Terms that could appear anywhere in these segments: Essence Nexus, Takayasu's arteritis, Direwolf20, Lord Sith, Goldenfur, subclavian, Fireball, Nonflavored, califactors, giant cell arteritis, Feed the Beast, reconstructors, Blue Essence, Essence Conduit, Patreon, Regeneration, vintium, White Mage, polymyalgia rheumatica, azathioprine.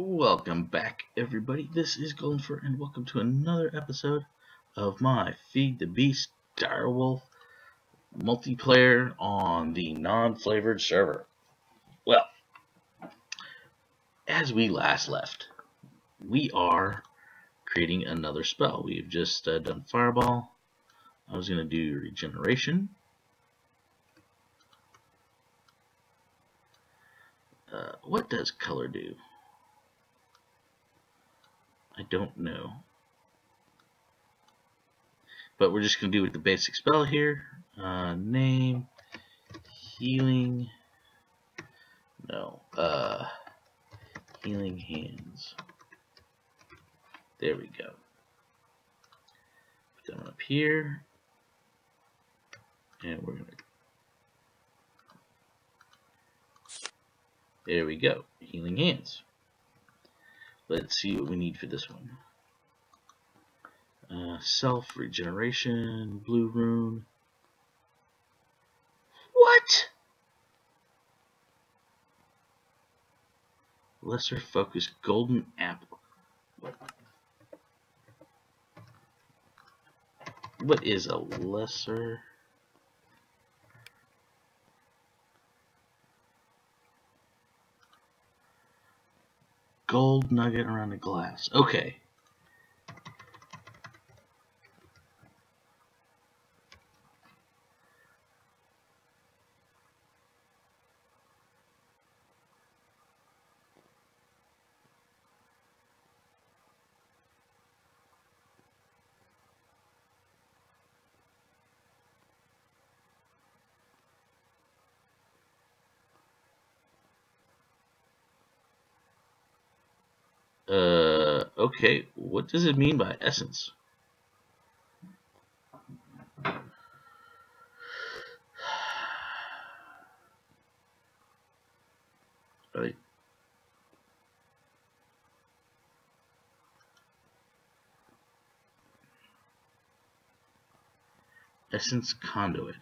Welcome back, everybody. This is Goldenfur, and welcome to another episode of my Feed the Beast Direwolf multiplayer on the non-flavored server. Well, as we last left, we are creating another spell. We've just done Fireball. I was going to do Regeneration. What does color do? I don't know, but we're just going to do with the basic spell here. Name, healing, no, healing hands. There we go. Put them up here, and we're going to. There we go, healing hands. Let's see what we need for this one. Self, regeneration, blue rune. What? Lesser focus, golden apple. What is a lesser? Gold nugget around a glass. Okay. Okay, what does it mean by essence? Right. Essence Conduit.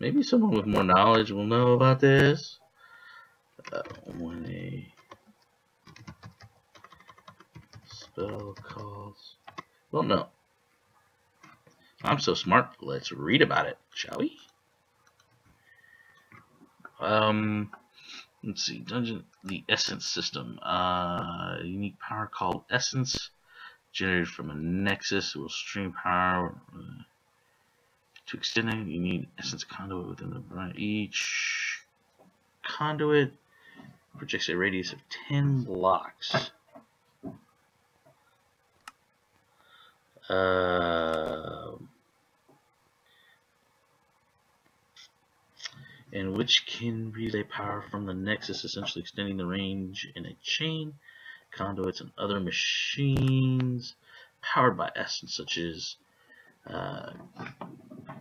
Maybe someone with more knowledge will know about this. When a spell calls, well, no, I'm so smart. Let's read about it, shall we? Let's see. Dungeon, the essence system. A unique power called essence, generated from a nexus, will stream power to extend it. You need essence conduit within the brand. Each conduit projects a radius of 10 blocks. And which can relay power from the nexus, essentially extending the range in a chain, conduits, and other machines powered by essence, such as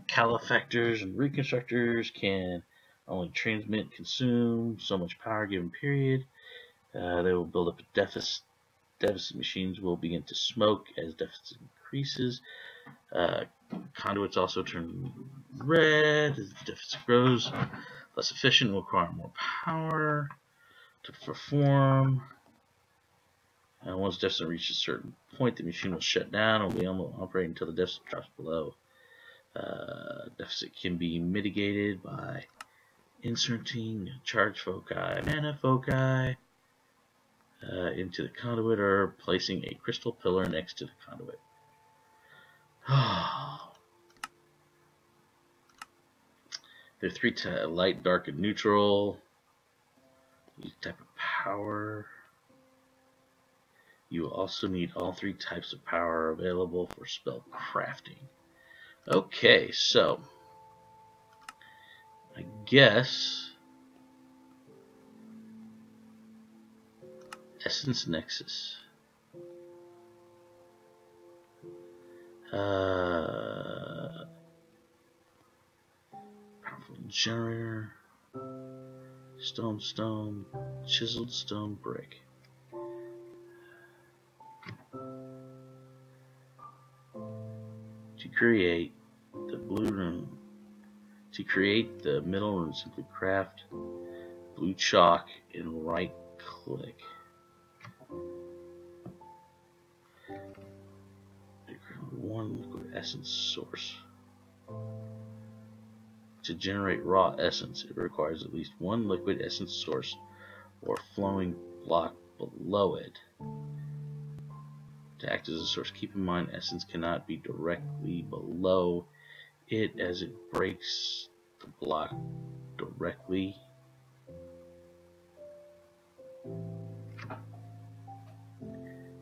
califactors and reconstructors, can only transmit, consume so much power given period. They will build up a deficit. Deficit machines will begin to smoke as deficit increases. Conduits also turn red as the deficit grows. Less efficient, will require more power to perform. And once deficit reaches a certain point, the machine will shut down and will be able to operate until the deficit drops below. Deficit can be mitigated by inserting charge foci, mana foci into the conduit, or placing a crystal pillar next to the conduit. There are three types: light, dark, and neutral. Each type of power. You will also need all three types of power available for spell crafting. Okay, so I guess Essence Nexus. Powerful generator. Stone, chiseled stone brick. To create the middle room, simply craft blue chalk and right click. Grab one liquid essence source. To generate raw essence, it requires at least one liquid essence source or flowing block below it to act as a source. Keep in mind, essence cannot be directly below it as it breaks the block directly.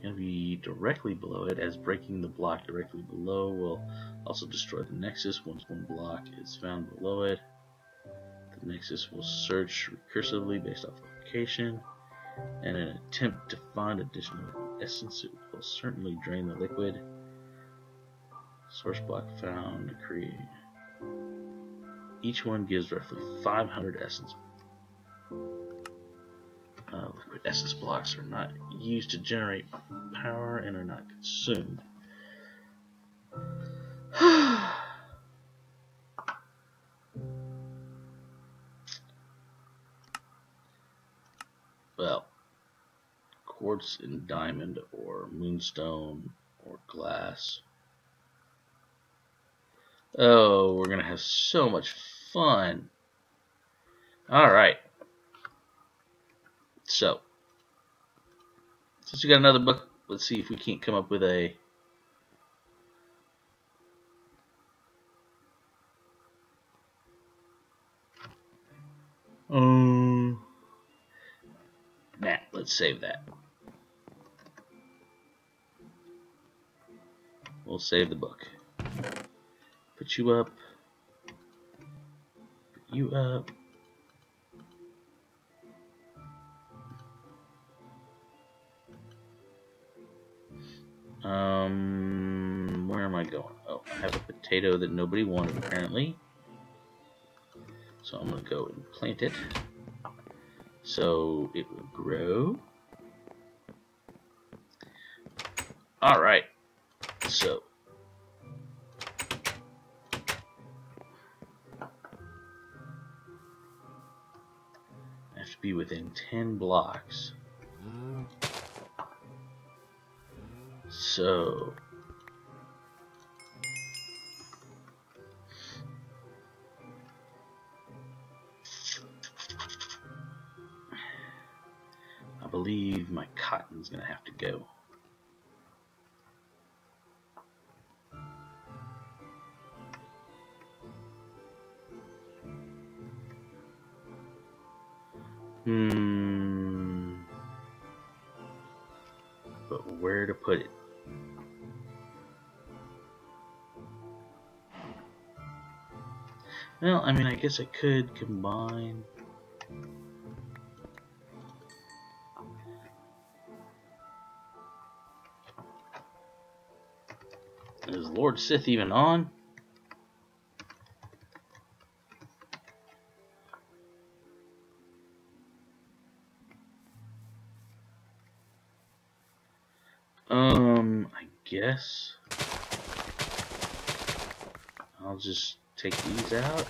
It'll be directly below it, as breaking the block directly below will also destroy the nexus. Once one block is found below it, the nexus will search recursively based off location. In an attempt to find additional essence, it will certainly drain the liquid source block found to create. Each one gives roughly 500 essence. Liquid essence blocks are not used to generate power and are not consumed. Well, quartz and diamond or moonstone or glass. Oh, we're gonna have so much fun. Alright. So, since we got another book, let's see if we can't come up with a nah, let's save that. We'll save the book. Put you up. Put you up. Where am I going? Oh, I have a potato that nobody wanted apparently. So I'm gonna go and plant it. So it will grow. Alright. So I have to be within 10 blocks. So, I believe my cotton's gonna have to go. But where to put it? Well, I mean, I guess I could combine. Is Lord Sith even on? I guess I'll just take these out.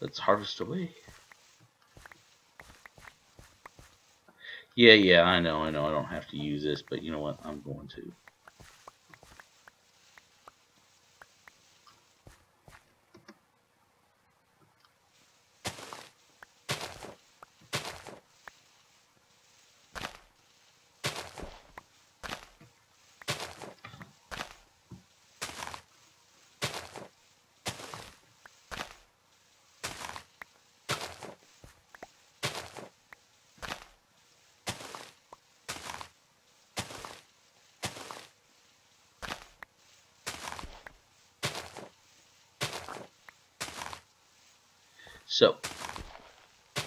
Let's harvest away. Yeah, I know, I don't have to use this, but you know what, I'm going to. So,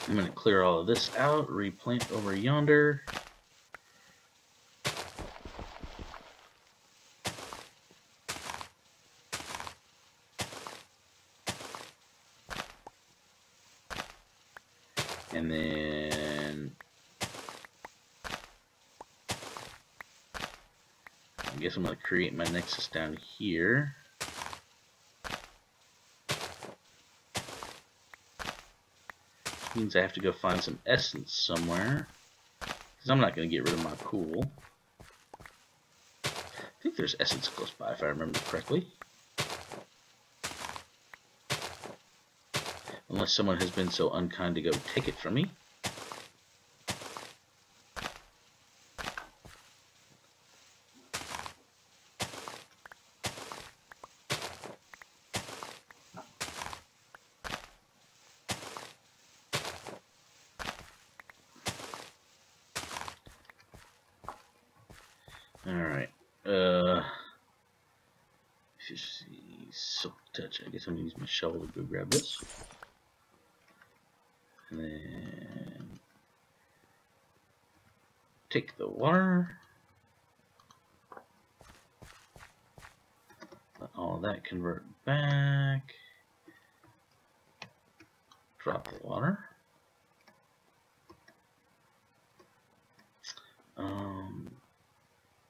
I'm going to clear all of this out, replant over yonder. And then, I guess I'm going to create my nexus down here. Means I have to go find some essence somewhere, because I'm not going to get rid of my pool. I think there's essence close by, if I remember correctly. Unless someone has been so unkind to go take it from me. Alright, let's see, silk touch, I guess I'm going to use my shovel to go grab this, and then take the water, let all that convert back, drop the water.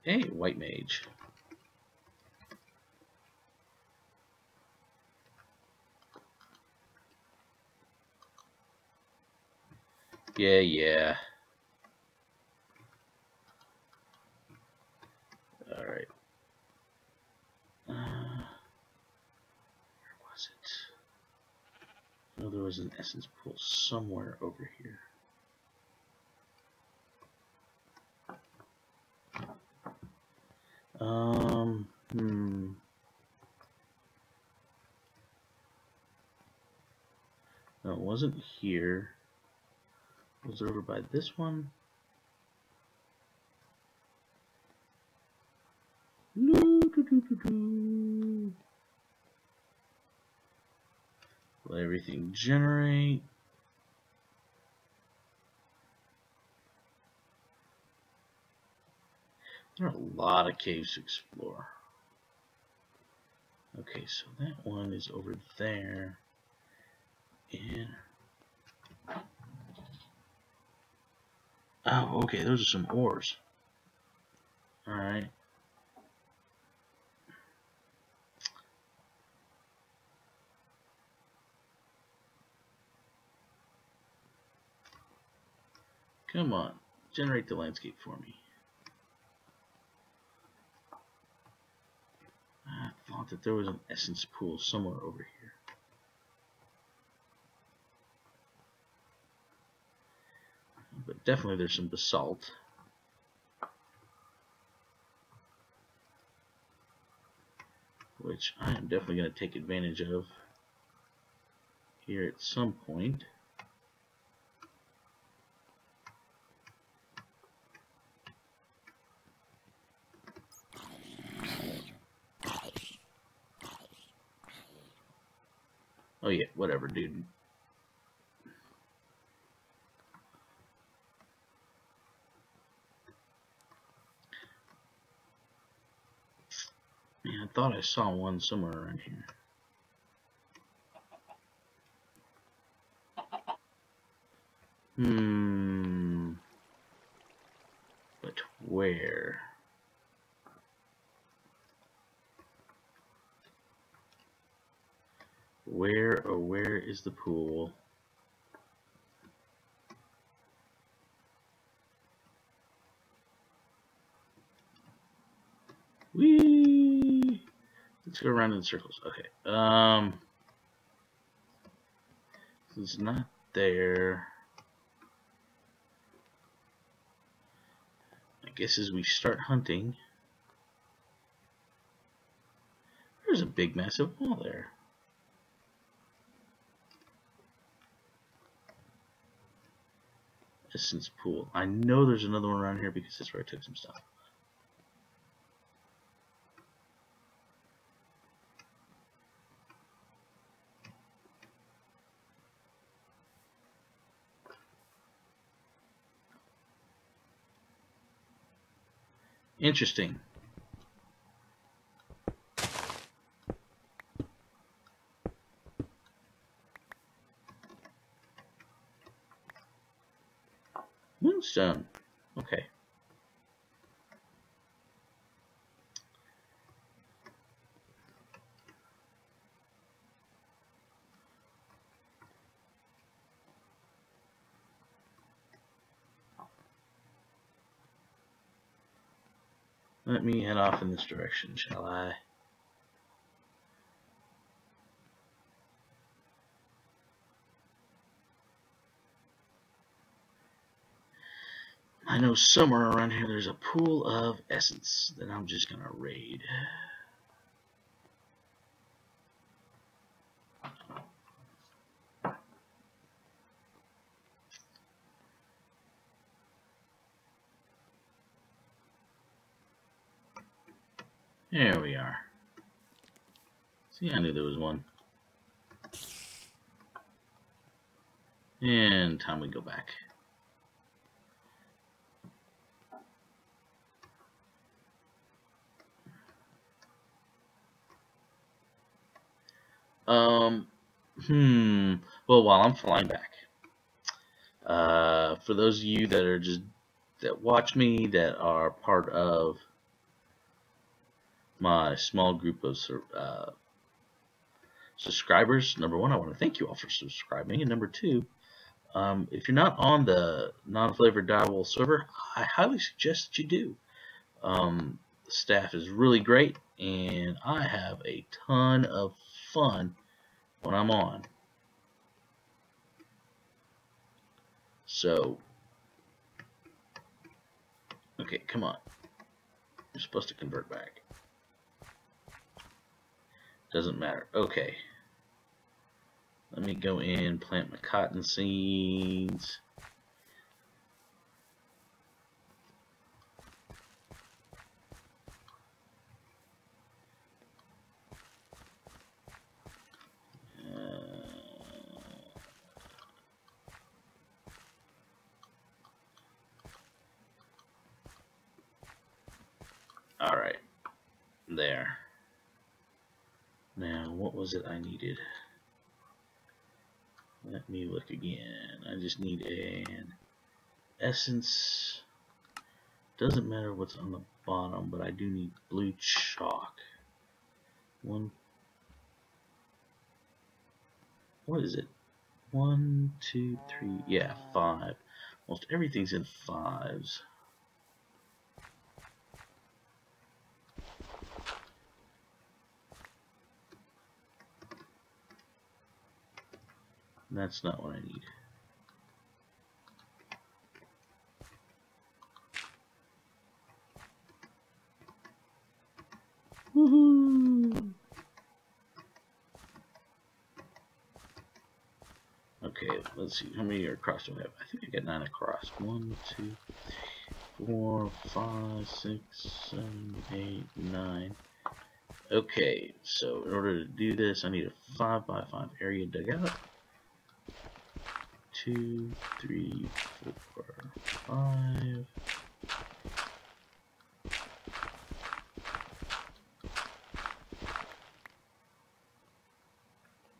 Hey, White Mage. Yeah. All right. Where was it? I know there was an essence pool somewhere over here. No, it wasn't here. It was over by this one. Let everything generate. There are a lot of caves to explore. Okay, so that one is over there. And oh, okay, those are some ores. Alright. Come on, generate the landscape for me. I thought that there was an essence pool somewhere over here. But definitely there's some basalt. Which I am definitely going to take advantage of here at some point. Oh yeah, whatever, dude. Man, I thought I saw one somewhere around here. But where? Where, oh, where is the pool? Whee! Let's go around in circles. Okay. So it's not there. I guess as we start hunting, there's a big, massive wall there. Essence pool. I know there's another one around here because that's where I took some stuff. Interesting. Moonstone. Okay. Let me head off in this direction, shall I? I know somewhere around here there's a pool of essence that I'm just gonna raid. There we are. See, I knew there was one. And time we go back. Well, while I'm flying back, for those of you that are that watch me, that are part of my small group of subscribers. Number one, I want to thank you all for subscribing, and number two, if you're not on the Nonflavored Direwolf server, I highly suggest that you do. The staff is really great, and I have a ton of fun when I'm on. So, okay, come on. You're supposed to convert back. Doesn't matter. Okay. Let me go in, plant my cotton seeds. All right. There. Now, what was it I needed? Let me look again. I just need an essence. Doesn't matter what's on the bottom, but I do need blue chalk. One. What is it? 1, 2, 3. Yeah, 5. Almost everything's in 5s. That's not what I need. Woohoo! Okay, let's see. How many across do I have? I think I got 9 across. 1, 2, 3, 4, 5, 6, 7, 8, 9. Okay, so in order to do this, I need a 5x5 area dug out. 2, 3, 4, 5.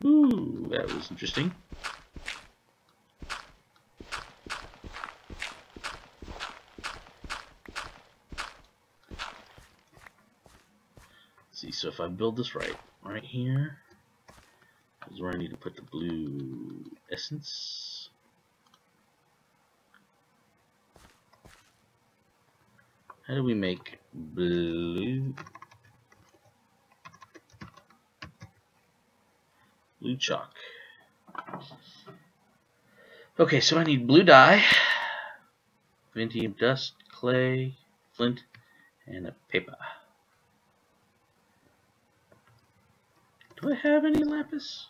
Ooh, that was interesting. Let's see, so if I build this right here is where I need to put the blue essence. How do we make blue chalk? Okay, so I need blue dye, vintium dust, clay, flint, and a paper. Do I have any lapis?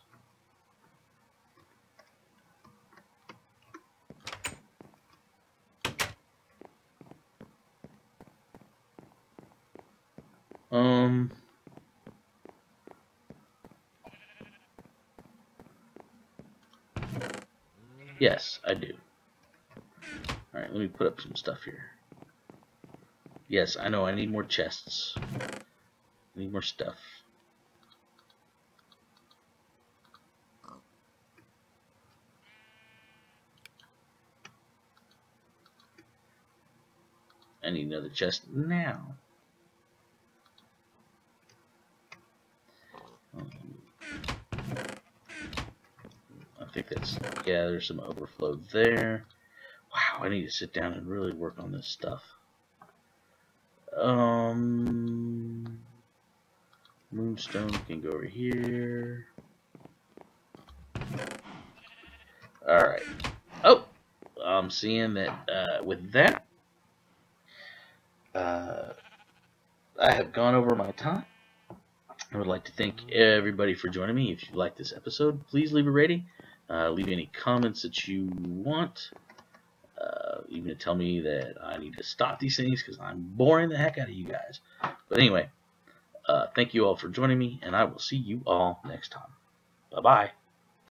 Yes, I do. Alright, let me put up some stuff here. Yes, I know, I need more chests. I need more stuff. I need another chest now. I think that's, yeah, there's some overflow there. Wow, I need to sit down and really work on this stuff. Moonstone can go over here. Alright. Oh! I'm seeing that with that, I have gone over my time. I would like to thank everybody for joining me. If you like this episode, please leave a rating. Leave any comments that you want. Even to tell me that I need to stop these things because I'm boring the heck out of you guys. But anyway, thank you all for joining me, and I will see you all next time. Bye-bye.